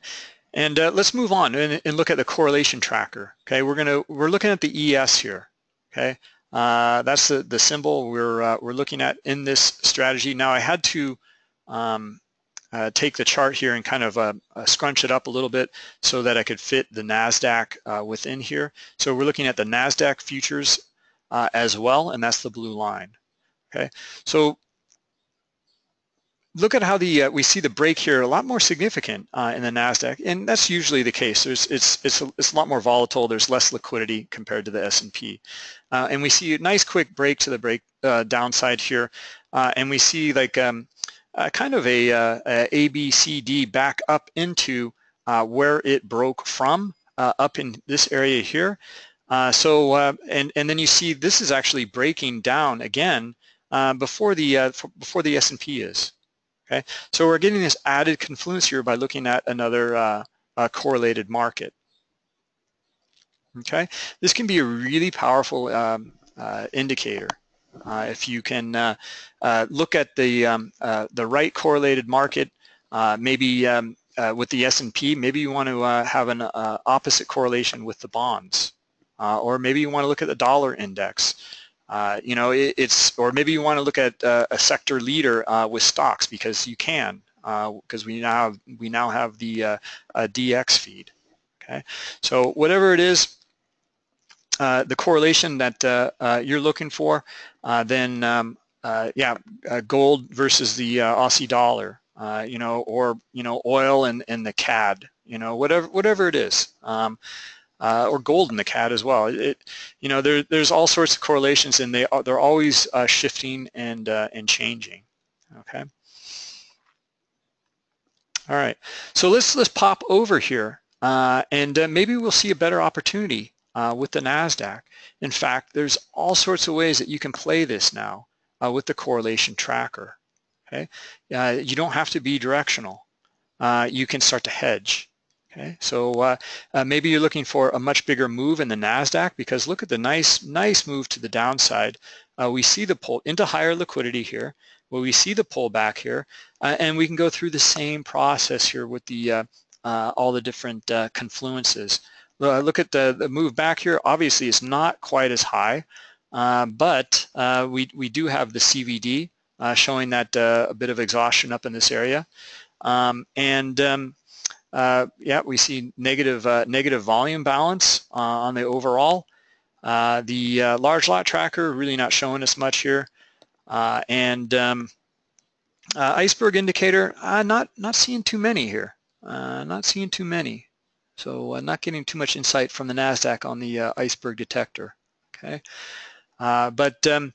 And uh, let's move on and, and look at the correlation tracker. Okay, we're gonna we're looking at the E S here. Okay, uh, that's the the symbol we're uh, we're looking at in this strategy. Now I had to um, uh, take the chart here and kind of uh, uh, scrunch it up a little bit so that I could fit the NASDAQ uh, within here. So we're looking at the NASDAQ futures uh, as well, and that's the blue line. Okay, so look at how the uh, we see the break here a lot more significant uh, in the NASDAQ, and that's usually the case. There's it's it's a, it's a lot more volatile. There's less liquidity compared to the S and P, uh, and we see a nice quick break to the break uh, downside here, uh, and we see like um, uh, kind of a, uh, a A B C D back up into uh, where it broke from uh, up in this area here. Uh, so uh, and and then you see this is actually breaking down again uh, before the uh, before the S and P is. Okay, so we're getting this added confluence here by looking at another uh, uh, correlated market. Okay, this can be a really powerful um, uh, indicator uh, if you can uh, uh, look at the um, uh, the right correlated market. Uh, maybe um, uh, with the S and P, maybe you want to uh, have an uh, opposite correlation with the bonds, uh, or maybe you want to look at the dollar index. Uh, you know, it, it's, or maybe you want to look at uh, a sector leader uh, with stocks, because you can, because uh, we now have, we now have the uh, uh, D X feed. Okay, so whatever it is, uh, the correlation that uh, uh, you're looking for, uh, then um, uh, yeah, uh, gold versus the uh, Aussie dollar, uh, you know, or you know, oil and and the C A D, you know, whatever whatever it is. Um, Uh, or gold in the C A D as well. It, you know, there, there's all sorts of correlations, and they are, they're always uh, shifting and uh, and changing. Okay. All right. So let's let's pop over here, uh, and uh, maybe we'll see a better opportunity uh, with the NASDAQ. In fact, there's all sorts of ways that you can play this now uh, with the correlation tracker. Okay. Uh, you don't have to be directional. Uh, you can start to hedge. Okay, so uh, uh, maybe you're looking for a much bigger move in the NASDAQ, because look at the nice, nice move to the downside. Uh, we see the pull into higher liquidity here, where we see the pullback here, uh, and we can go through the same process here with the uh, uh, all the different uh, confluences. Uh, look at the, the move back here. Obviously, it's not quite as high, uh, but uh, we we do have the C V D uh, showing that uh, a bit of exhaustion up in this area, um, and um, Uh, yeah, we see negative uh, negative volume balance uh, on the overall. Uh, the uh, large lot tracker really not showing us much here, uh, and um, uh, iceberg indicator uh, not not seeing too many here. Uh, not seeing too many, so uh, not getting too much insight from the NASDAQ on the uh, iceberg detector. Okay, uh, but um,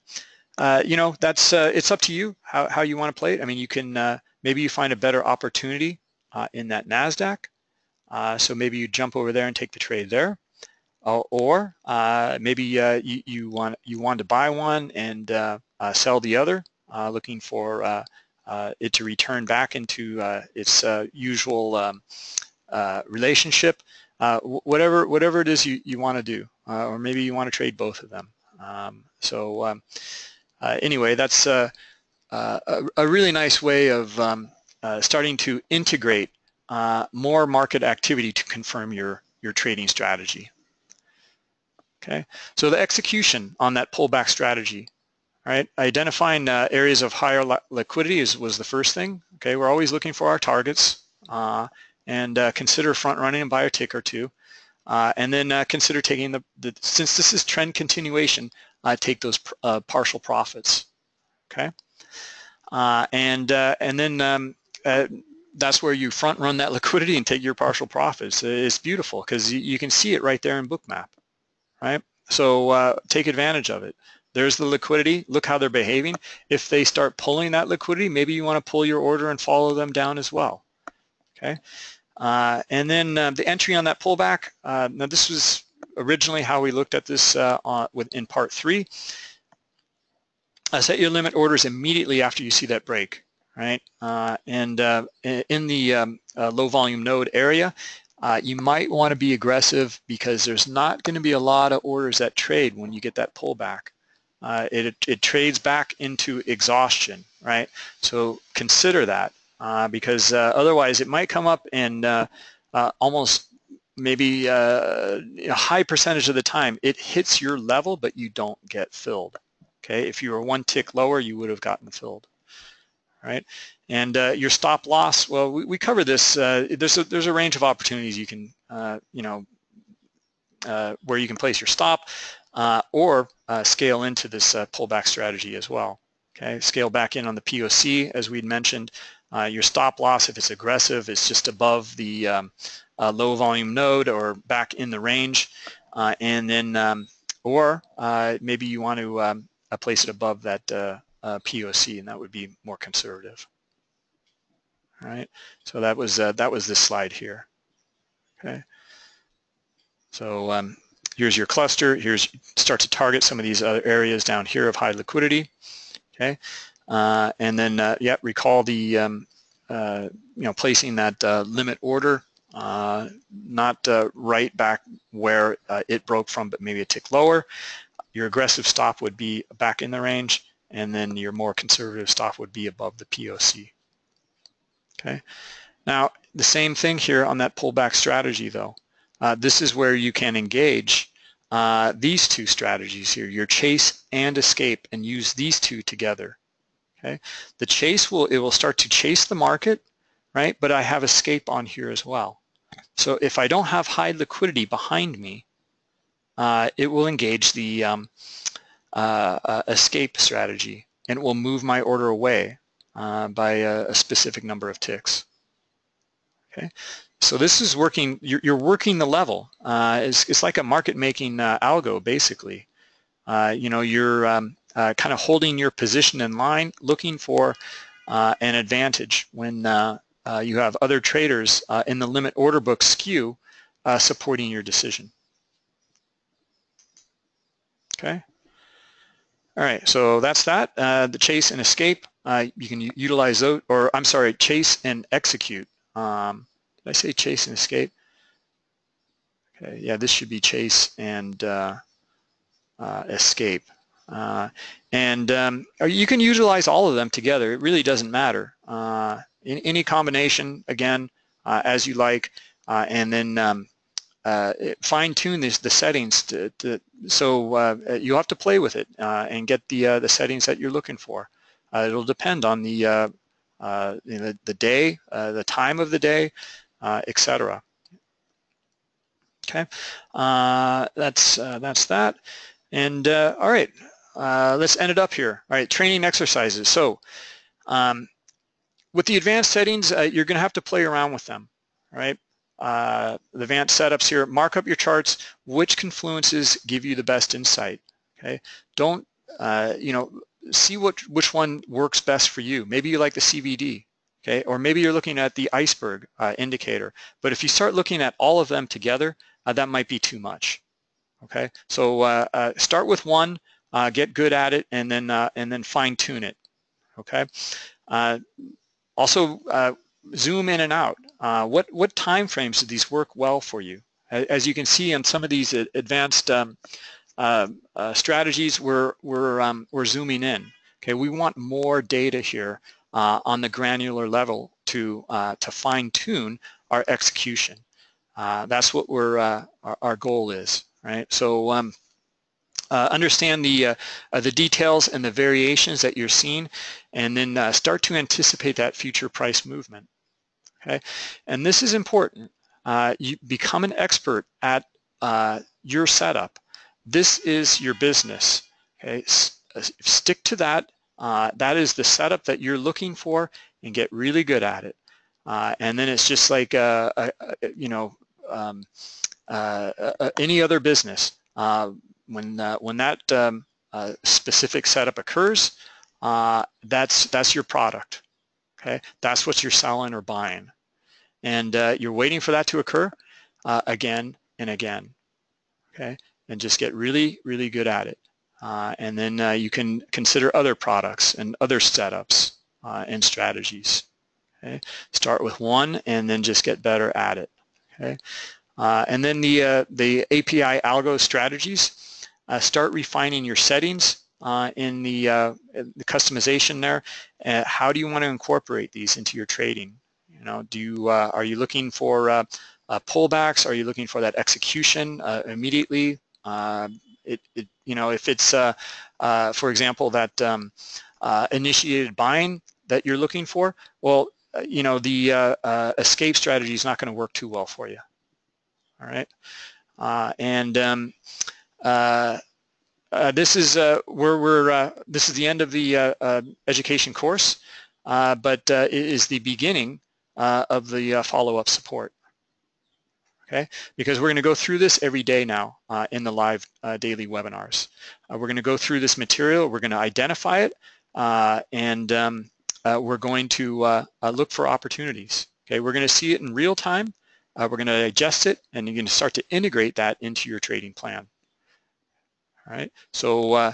uh, you know, that's uh, it's up to you how how you want to play it. I mean, you can uh, maybe you find a better opportunity Uh, in that NASDAQ, uh, so maybe you jump over there and take the trade there, uh, or uh, maybe uh, you, you want you want to buy one and uh, uh, sell the other, uh, looking for uh, uh, it to return back into uh, its uh, usual um, uh, relationship. Uh, whatever whatever it is you you want to do, uh, or maybe you want to trade both of them. Um, so um, uh, anyway, that's uh, uh, a, a really nice way of Um, Uh, starting to integrate uh, more market activity to confirm your, your trading strategy. Okay, so the execution on that pullback strategy, all right, identifying uh, areas of higher li liquidity is, was the first thing. Okay, we're always looking for our targets, uh, and uh, consider front running and buy a tick or two, uh, and then uh, consider taking the, the, since this is trend continuation, uh, take those pr uh, partial profits. Okay, uh, and, uh, and then um, Uh, that's where you front run that liquidity and take your partial profits. It's beautiful, because you, you can see it right there in Bookmap, right? So uh, take advantage of it. There's the liquidity. Look how they're behaving. If they start pulling that liquidity, maybe you want to pull your order and follow them down as well. Okay, uh, and then uh, the entry on that pullback. Uh, now this was originally how we looked at this uh, on, with, in part three. Uh, set your limit orders immediately after you see that break. Right, uh, and uh, in the um, uh, low volume node area, uh, you might want to be aggressive, because there's not going to be a lot of orders that trade when you get that pullback. Uh, it, it trades back into exhaustion, right? So consider that, uh, because uh, otherwise it might come up and uh, uh, almost maybe uh, a high percentage of the time it hits your level, but you don't get filled. Okay, if you were one tick lower, you would have gotten filled. All right, and uh, your stop loss. Well, we, we cover this. Uh, there's a, there's a range of opportunities you can uh, you know uh, where you can place your stop, uh, or uh, scale into this uh, pullback strategy as well. Okay, scale back in on the P O C as we'd mentioned. Uh, your stop loss, if it's aggressive, is just above the um, uh, low volume node or back in the range, uh, and then um, or uh, maybe you want to um, place it above that. Uh, Uh, P O C, and that would be more conservative. All right, so that was uh, that was this slide here. Okay, so um, here's your cluster. Here's start to target some of these other areas down here of high liquidity. Okay, uh, and then uh, yeah, recall the um, uh, you know placing that uh, limit order, uh, not uh, right back where uh, it broke from, but maybe a tick lower. Your aggressive stop would be back in the range, and then your more conservative stop would be above the P O C. Okay, now the same thing here on that pullback strategy though. Uh, this is where you can engage uh, these two strategies here, your chase and escape, and use these two together. Okay, the chase will, it will start to chase the market, right, but I have escape on here as well. So if I don't have high liquidity behind me, uh, it will engage the um, Uh, uh, escape strategy, and it will move my order away uh, by a, a specific number of ticks. Okay, so this is working. You're, you're working the level. Uh, it's, it's like a market-making uh, algo, basically. Uh, you know, you're um, uh, kind of holding your position in line, looking for uh, an advantage when uh, uh, you have other traders uh, in the limit order book skew uh, supporting your decision. Okay. All right, so that's that. Uh, the chase and escape, uh, you can utilize those, or I'm sorry, chase and execute. Um, did I say chase and escape? Okay, yeah, this should be chase and uh, uh, escape. Uh, and um, you can utilize all of them together. It really doesn't matter. Uh, in any combination, again, uh, as you like, uh, and then um, Uh, fine-tune this, the settings to, to, so uh, you'll have to play with it uh, and get the uh, the settings that you're looking for. Uh, it'll depend on the uh, uh, you know, the day, uh, the time of the day, uh, et cetera. Okay, uh, that's uh, that's that. And uh, all right, uh, let's end it up here. All right, training exercises. So um, with the advanced settings, uh, you're going to have to play around with them. All right. Uh, the advanced setups here, mark up your charts, which confluences give you the best insight, okay? Don't, uh, you know, see what, which one works best for you. Maybe you like the C V D, okay? Or maybe you're looking at the iceberg uh, indicator, but if you start looking at all of them together, uh, that might be too much, okay? So uh, uh, start with one, uh, get good at it, and then, uh, and then fine-tune it, okay? Uh, also, uh, zoom in and out. Uh, what what time frames do these work well for you? As you can see on some of these advanced um, uh, uh, strategies, we're we're um, we're zooming in. Okay, we want more data here uh, on the granular level to uh, to fine tune our execution. Uh, that's what we're uh, our, our goal is, right? So um, uh, understand the uh, uh, the details and the variations that you're seeing, and then uh, start to anticipate that future price movement. Okay, and this is important. Uh, you become an expert at uh, your setup. This is your business. Okay, S stick to that. Uh, that is the setup that you're looking for, and get really good at it. Uh, and then it's just like uh, uh, you know um, uh, uh, any other business. Uh, when uh, when that um, uh, specific setup occurs, uh, that's that's your product. Okay, that's what you're selling or buying, and uh, you're waiting for that to occur uh, again and again. Okay, and just get really, really good at it, uh, and then uh, you can consider other products and other setups uh, and strategies. Okay, start with one and then just get better at it. Okay, uh, and then the uh, the A P I algo strategies. Uh, start refining your settings. Uh, in the, uh, the customization there, uh, how do you want to incorporate these into your trading? You know, do you, uh, are you looking for uh, uh, pullbacks? Are you looking for that execution uh, immediately? Uh, it, it, you know, if it's, uh, uh, for example, that um, uh, initiated buying that you're looking for, well, uh, you know, the uh, uh, escape strategy is not going to work too well for you. All right, uh, and um, uh, uh, this is uh, where we're. Uh, this is the end of the uh, uh, education course, uh, but uh, it is the beginning uh, of the uh, follow-up support. Okay, because we're going to go through this every day now uh, in the live uh, daily webinars. Uh, we're going to go through this material. We're going to identify it, uh, and um, uh, we're going to uh, uh, look for opportunities. Okay, we're going to see it in real time. Uh, we're going to adjust it, and you're going to start to integrate that into your trading plan. All right. So, uh,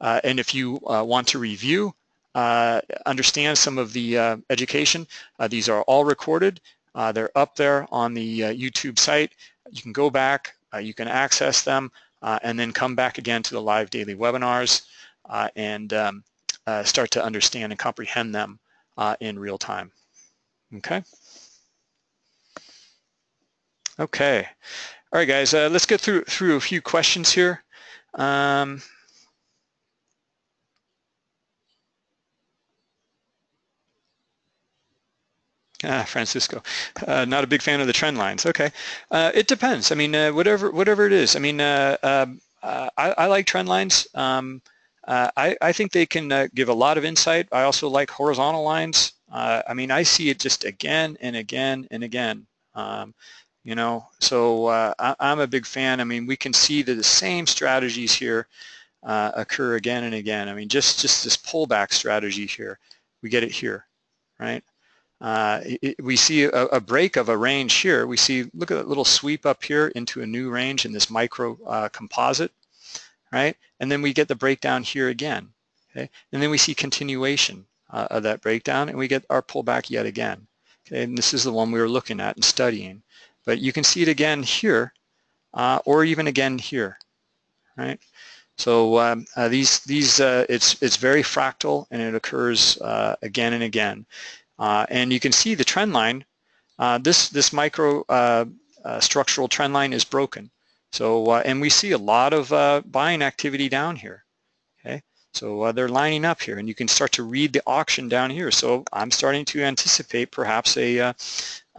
uh, and if you uh, want to review, uh, understand some of the uh, education, uh, these are all recorded. Uh, they're up there on the uh, YouTube site. You can go back, uh, you can access them, uh, and then come back again to the live daily webinars uh, and um, uh, start to understand and comprehend them uh, in real time. Okay. Okay, all right, guys. Uh, let's get through through a few questions here. Um, ah, Francisco, uh, not a big fan of the trend lines. Okay, uh, it depends. I mean, uh, whatever whatever it is. I mean, uh, uh, uh, I, I like trend lines. Um, uh, I I think they can uh, give a lot of insight. I also like horizontal lines. Uh, I mean, I see it just again and again and again. Um, You know, so uh, I, I'm a big fan. I mean, we can see that the same strategies here uh, occur again and again. I mean, just just this pullback strategy here, we get it here, right? Uh, it, we see a, a break of a range here. We see, look at that little sweep up here into a new range in this micro uh, composite, right? And then we get the breakdown here again, okay? And then we see continuation uh, of that breakdown, and we get our pullback yet again, okay? And this is the one we were looking at and studying. But you can see it again here, uh, or even again here, right? So um, uh, these these uh, it's it's very fractal, and it occurs uh, again and again. Uh, and you can see the trend line. Uh, this this micro uh, uh, structural trend line is broken. So uh, and we see a lot of uh, buying activity down here. Okay, so uh, they're lining up here, and you can start to read the auction down here. So I'm starting to anticipate perhaps a uh,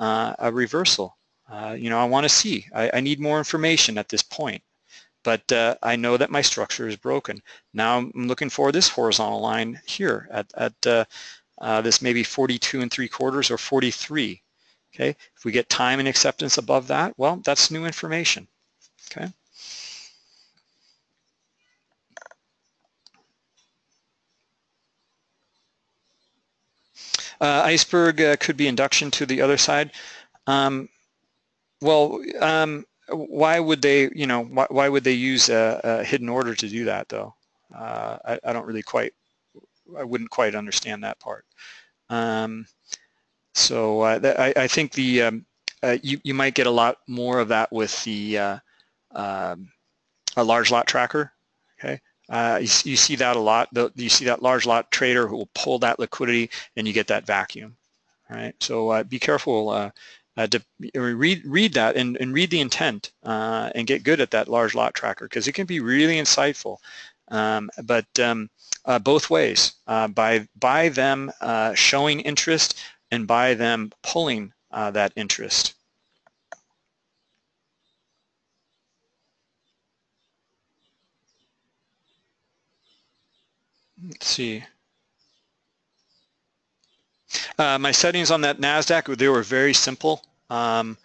uh, a reversal. Uh, you know, I want to see. I, I need more information at this point, but uh, I know that my structure is broken. Now I'm looking for this horizontal line here at, at uh, uh, this maybe forty-two and three quarters or forty-three. Okay, if we get time and acceptance above that, well, that's new information. Okay. Uh, iceberg uh, could be induction to the other side. Um, Well, um, why would they, you know, why, why would they use a, a hidden order to do that, though? Uh, I, I don't really quite, I wouldn't quite understand that part. Um, so uh, th I, I think the, um, uh, you, you might get a lot more of that with the uh, um, a large lot tracker, okay? Uh, you, you see that a lot. The, you see that large lot trader who will pull that liquidity, and you get that vacuum, right? So uh, be careful. Uh, Uh, to read read that and, and read the intent uh, and get good at that large lot tracker, because it can be really insightful, um, but um, uh, both ways, uh, by by them uh, showing interest and by them pulling uh, that interest. Let's see. Uh, my settings on that NASDAQ, they were very simple. Um,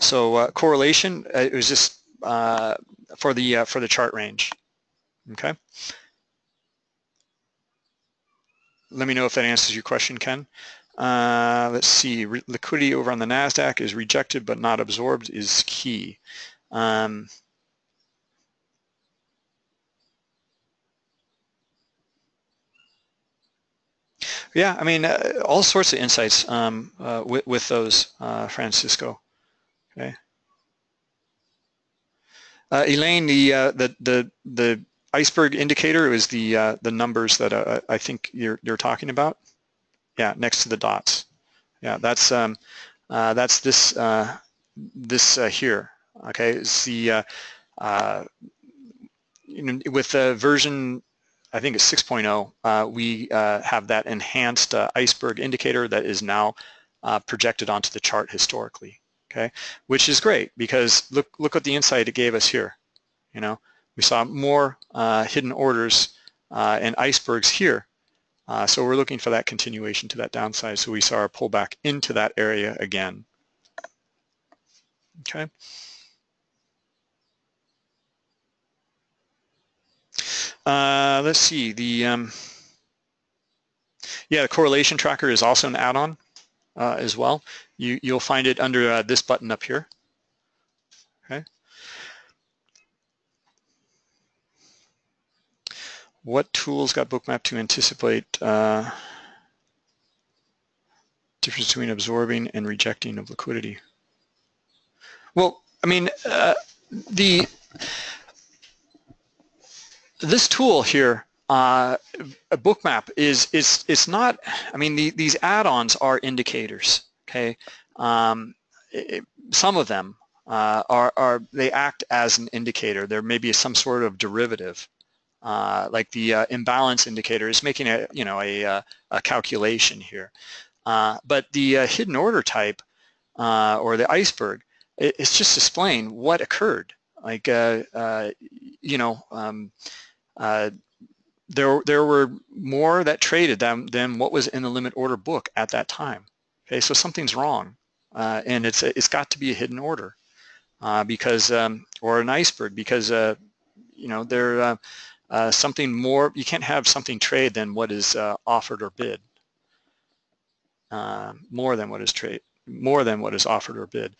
so uh, correlation, uh, it was just uh, for the uh, for the chart range. Okay. Let me know if that answers your question, Ken. Uh, let's see. Re liquidity over on the NASDAQ is rejected but not absorbed is key. Um, Yeah, I mean, uh, all sorts of insights um, uh, with, with those, uh, Francisco. Okay. Uh, Elaine, the, uh, the the the iceberg indicator is the uh, the numbers that uh, I think you're you're talking about. Yeah, next to the dots. Yeah, that's um, uh, that's this uh, this uh, here. Okay, it's the uh, uh, you know, with the uh, version, I think it's six point oh. Uh, we uh, have that enhanced uh, iceberg indicator that is now uh, projected onto the chart historically. Okay, which is great because look look at the insight it gave us here. You know, we saw more uh, hidden orders uh, and icebergs here. Uh, so we're looking for that continuation to that downside. So we saw our pullback into that area again. Okay. Uh, let's see. The um, yeah, the correlation tracker is also an add-on uh, as well. You you'll find it under uh, this button up here. Okay. What tools got Bookmap to anticipate uh, difference between absorbing and rejecting of liquidity? Well, I mean, uh, the this tool here, uh, Bookmap, is is it's not. I mean, the, these add-ons are indicators. Okay, um, it, some of them uh, are are they act as an indicator. There may be some sort of derivative. Uh, like the uh, imbalance indicator is making a you know a, uh, a calculation here, uh, but the uh, hidden order type uh, or the iceberg, it, it's just displaying what occurred. Like uh, uh, you know, um, uh, there there were more that traded than than what was in the limit order book at that time. Okay, so something's wrong, uh, and it's it's got to be a hidden order uh, because um, or an iceberg because uh, you know they're uh, Uh, something more, you can't have something trade than what is uh, offered or bid. Uh, more than what is trade, more than what is offered or bid.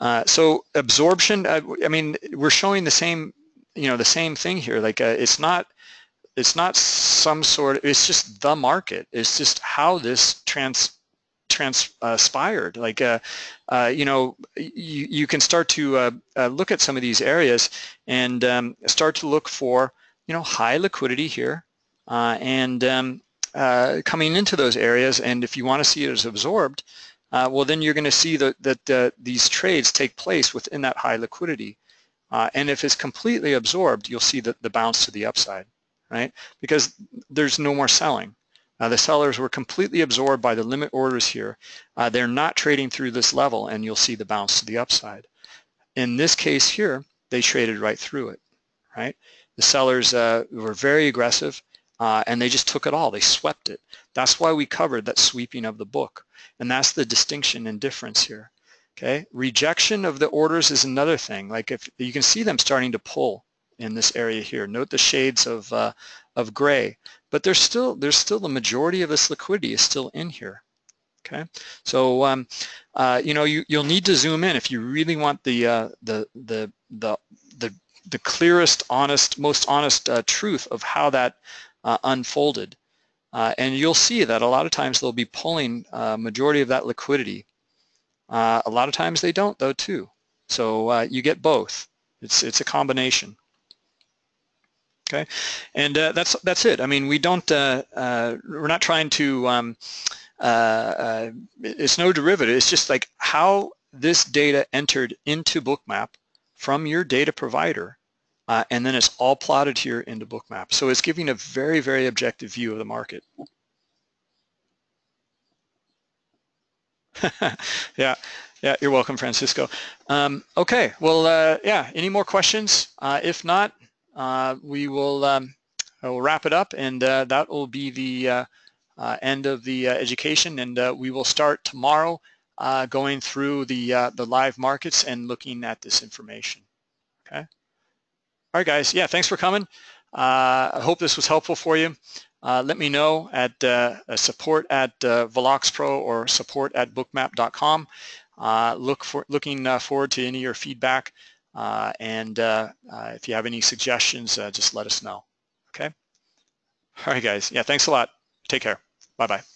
Uh, so absorption, I, I mean, we're showing the same, you know, the same thing here. Like uh, it's not, it's not some sort of, it's just the market. It's just how this trans, transpired. Uh, like, uh, uh, you know, you, you can start to uh, uh, look at some of these areas and um, start to look for, you know, high liquidity here uh, and um, uh, coming into those areas, and if you want to see it as absorbed, uh, well then you're going to see the, that uh, these trades take place within that high liquidity, uh, and if it's completely absorbed, you'll see the, the bounce to the upside, right? Because there's no more selling. Uh, the sellers were completely absorbed by the limit orders here. Uh, they're not trading through this level, and you'll see the bounce to the upside. In this case here, they traded right through it, right? The sellers uh, were very aggressive, uh, and they just took it all. They swept it. That's why we covered that sweeping of the book, and that's the distinction and difference here. Okay, rejection of the orders is another thing. Like if you can see them starting to pull in this area here. Note the shades of uh, of gray, but there's still there's still the majority of this liquidity is still in here. Okay, so um, uh, you know you you'll need to zoom in if you really want the uh, the the the the the clearest, honest, most honest uh, truth of how that uh, unfolded. Uh, and you'll see that a lot of times they'll be pulling a majority of that liquidity. Uh, a lot of times they don't, though, too. So uh, you get both. It's it's a combination. Okay, and uh, that's that's it. I mean, we don't. Uh, uh, we're not trying to. Um, uh, uh, it's no derivative. It's just like how this data entered into Bookmap from your data provider, uh, and then it's all plotted here into Bookmap. So it's giving a very, very objective view of the market. yeah, yeah, you're welcome, Francisco. Um, okay, well, uh, yeah, any more questions? Uh, if not, uh, we will um, we'll wrap it up, and uh, that will be the uh, uh, end of the uh, education, and uh, we will start tomorrow Uh, going through the uh, the live markets and looking at this information. Okay. All right, guys. Yeah, thanks for coming. Uh, I hope this was helpful for you. Uh, let me know at uh, support at uh, VeloxPro or support at bookmap dot com. Uh, look for looking uh, forward to any of your feedback, uh, and uh, uh, if you have any suggestions, uh, just let us know. Okay. All right, guys. Yeah, thanks a lot. Take care. Bye bye.